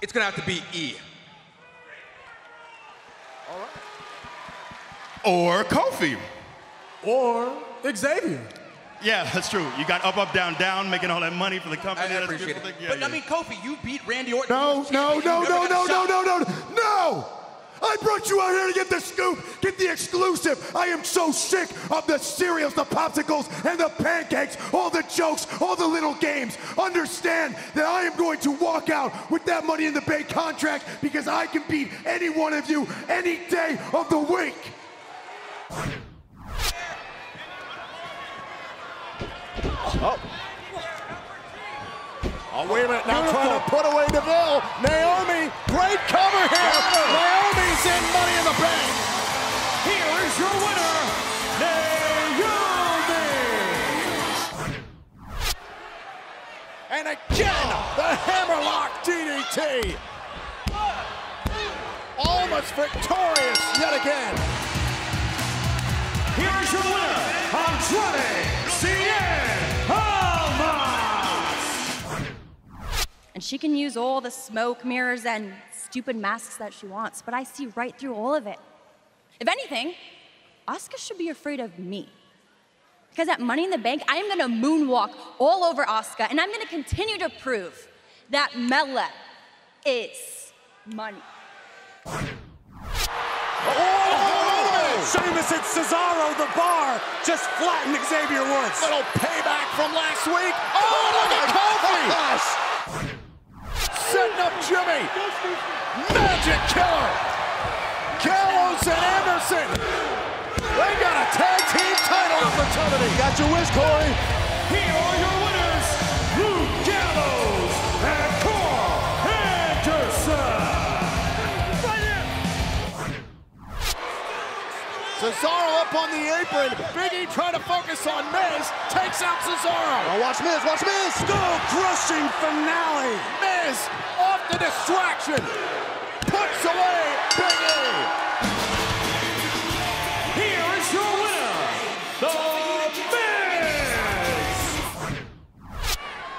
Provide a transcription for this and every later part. It's gonna have to be E. All right. Or Kofi. Or Xavier. Yeah, that's true. You got up, up, down, down, making all that money for the company. I appreciate it. Yeah, but yeah. I mean, Kofi, you beat Randy Orton. No! I brought you out here to get the scoop, get the exclusive. I am so sick of the cereals, the popsicles, and the pancakes, all the jokes, all the little games. Understand that I am going to walk out with that Money in the Bank contract because I can beat any one of you any day of the week. Oh. Oh, wait a minute, now trying to put away Deville. Naomi, great cover here. Naomi's in Money in the Bank. Here is your winner, Naomi. And again, the Hammerlock DDT. Almost victorious yet again. Here is your winner, Andrade Cien. And she can use all the smoke, mirrors, and stupid masks that she wants, but I see right through all of it. If anything, Asuka should be afraid of me. Because at Money in the Bank, I am gonna moonwalk all over Asuka, and I'm gonna continue to prove that Mela is money. Oh, Sheamus and Cesaro, the bar, just flattened Xavier Woods. Little payback from last week. Oh, look at Kofi! Setting up Jimmy, Magic Killer, Gallows and Anderson. They got a tag team title opportunity. Got your wish, Corey. Here are your winners, Luke Gallows and Karl Anderson. Right here. Cesaro up on the apron. Big E trying to focus on Miz. Takes out Cesaro. Oh, watch Miz, watch Miz. Skull crushing finale. Off the distraction, puts away Big E. Here is your winner, the Miz.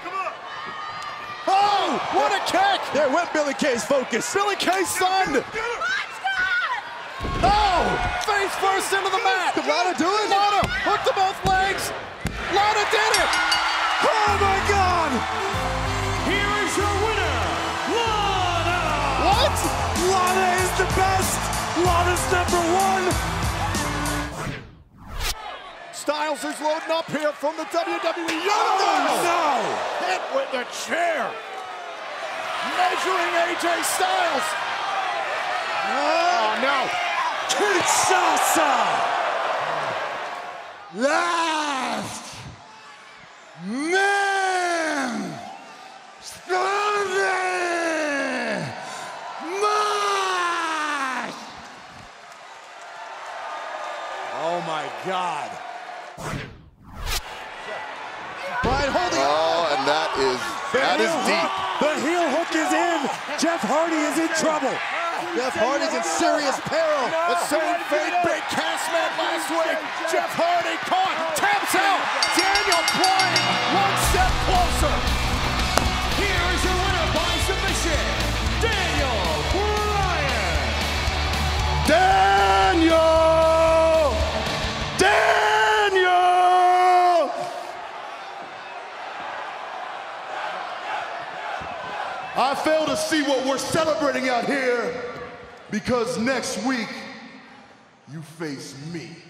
Come on! Oh, what a kick! There went Billy Kay's focus. Billy Kay's son. Let's go! Oh, face first into the mat. Did Lana do it? Lana hooked to both legs. Lana did it. Oh my God! Lana is the best! Lana's number one! Styles is loading up here from the WWE. Oh, no! Hit with the chair! Measuring AJ Styles! Oh, no! Kinshasa! Last! Man! Standing! Oh my God. Brian holding up. And that is deep. The heel hook is in. Jeff Hardy is in trouble. Jeff Hardy's in serious peril. The same fake big cast match last week. Jeff Hardy caught, taps out. Daniel Bryan one step closer. Here is your winner by submission, Daniel Bryan. I fail to see what we're celebrating out here because next week you face me.